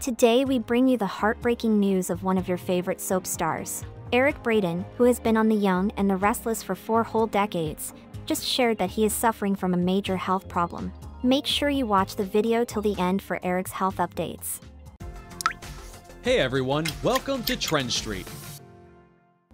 Today we bring you the heartbreaking news of one of your favorite soap stars. Eric Braeden, who has been on The Young and the Restless for 4 whole decades, just shared that he is suffering from a major health problem. Make sure you watch the video till the end for Eric's health updates. Hey everyone, welcome to Trend Street.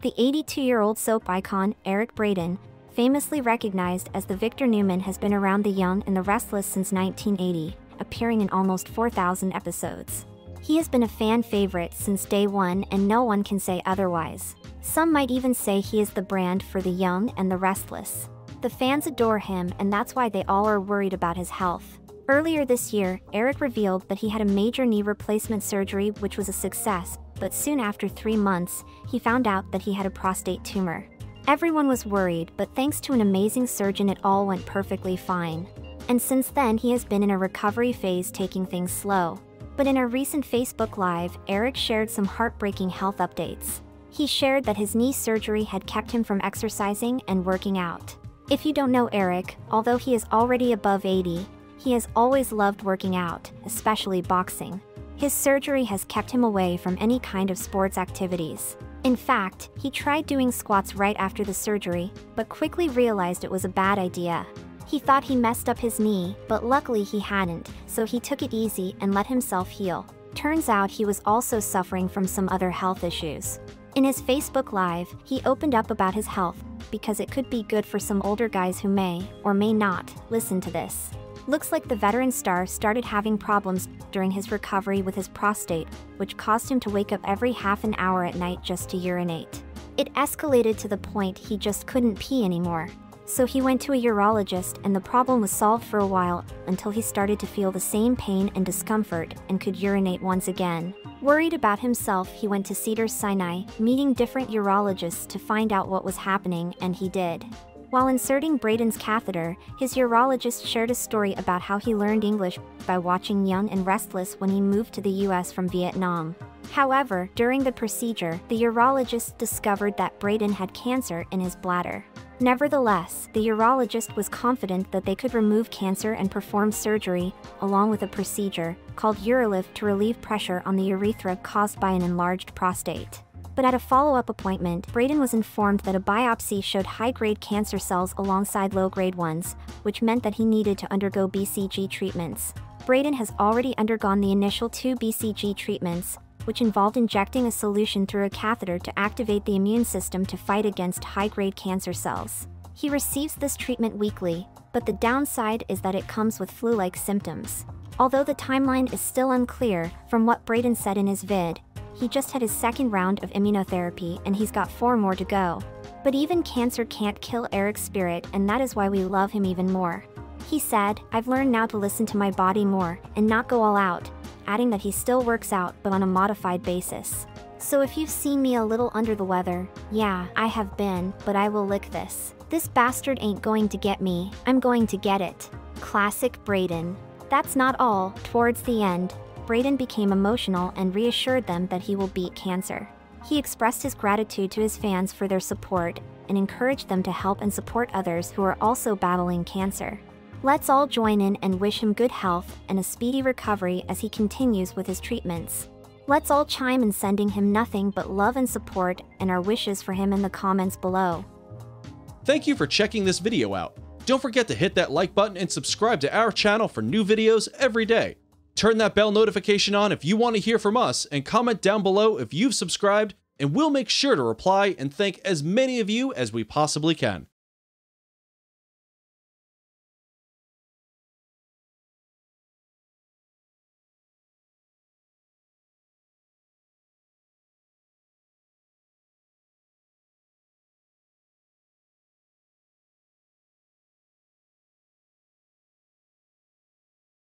The 82-year-old soap icon Eric Braeden, famously recognized as the Victor Newman, has been around The Young and the Restless since 1980, appearing in almost 4,000 episodes. He has been a fan favorite since day one, and no one can say otherwise. Some might even say he is the brand for The Young and the Restless. The fans adore him, and that's why they all are worried about his health. Earlier this year, Eric revealed that he had a major knee replacement surgery, which was a success, but soon after 3 months, he found out that he had a prostate tumor. Everyone was worried, but thanks to an amazing surgeon, it all went perfectly fine. And since then, he has been in a recovery phase, taking things slow. But in a recent Facebook Live, Eric shared some heartbreaking health updates. He shared that his knee surgery had kept him from exercising and working out. If you don't know Eric, although he is already above 80, he has always loved working out, especially boxing. His surgery has kept him away from any kind of sports activities. In fact, he tried doing squats right after the surgery, but quickly realized it was a bad idea. He thought he messed up his knee, but luckily he hadn't, so he took it easy and let himself heal. Turns out he was also suffering from some other health issues. In his Facebook Live, he opened up about his health, because it could be good for some older guys who may, or may not, listen to this. Looks like the veteran star started having problems during his recovery with his prostate, which caused him to wake up every half an hour at night just to urinate. It escalated to the point he just couldn't pee anymore. So he went to a urologist, and the problem was solved for a while, until he started to feel the same pain and discomfort and could urinate once again. Worried about himself, he went to Cedars-Sinai, meeting different urologists to find out what was happening, and he did. While inserting Braeden's catheter, his urologist shared a story about how he learned English by watching Young and Restless when he moved to the US from Vietnam. However, during the procedure, the urologist discovered that Braeden had cancer in his bladder. Nevertheless, the urologist was confident that they could remove cancer and perform surgery, along with a procedure called Urolift to relieve pressure on the urethra caused by an enlarged prostate. But at a follow-up appointment, Braeden was informed that a biopsy showed high-grade cancer cells alongside low-grade ones, which meant that he needed to undergo BCG treatments. Braeden has already undergone the initial 2 BCG treatments, which involved injecting a solution through a catheter to activate the immune system to fight against high-grade cancer cells. He receives this treatment weekly, but the downside is that it comes with flu-like symptoms. Although the timeline is still unclear, from what Braeden said in his vid, he just had his second round of immunotherapy and he's got 4 more to go. But even cancer can't kill Eric's spirit, and that is why we love him even more. He said, "I've learned now to listen to my body more and not go all out," adding that he still works out, but on a modified basis. "So if you've seen me a little under the weather, yeah, I have been, but I will lick this. This bastard ain't going to get me, I'm going to get it." Classic Braeden. That's not all. Towards the end, Braeden became emotional and reassured them that he will beat cancer. He expressed his gratitude to his fans for their support and encouraged them to help and support others who are also battling cancer. Let's all join in and wish him good health and a speedy recovery as he continues with his treatments. Let's all chime in, sending him nothing but love and support, and our wishes for him in the comments below. Thank you for checking this video out. Don't forget to hit that like button and subscribe to our channel for new videos every day. Turn that bell notification on if you want to hear from us, and comment down below if you've subscribed, and we'll make sure to reply and thank as many of you as we possibly can.